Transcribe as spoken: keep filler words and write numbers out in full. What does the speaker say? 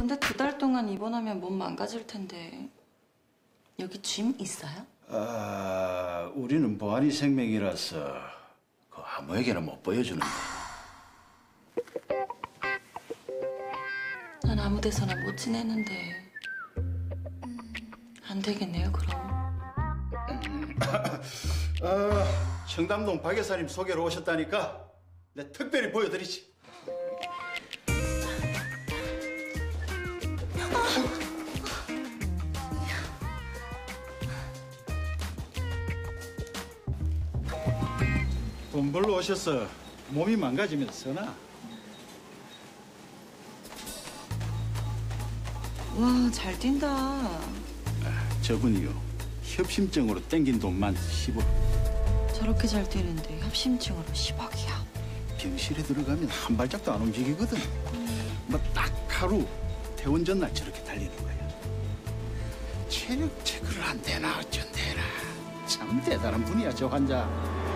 근데 두 달 동안 입원하면 몸 망가질 텐데 여기 짐 있어요? 아, 우리는 보안이 생명이라서 그 아무에게나 못 보여주는 거야. 난 아무 데서나 못 지내는데 안 되겠네요, 그럼. 아, 청담동 박 여사님 소개로 오셨다니까 내가 특별히 보여드리지. 돈 벌러 오셔서 몸이 망가지면 쓰나? 와, 잘 뛴다. 아, 저분이요. 협심증으로 땡긴 돈만 십억. 저렇게 잘 뛰는데 협심증으로 십억이야. 병실에 들어가면 한 발짝도 안 움직이거든. 음. 뭐 딱 하루 퇴원 전날 저렇게 달리는 거야. 체력 체크를 안 되나 어쩐대나. 참 대단한 분이야, 저 환자.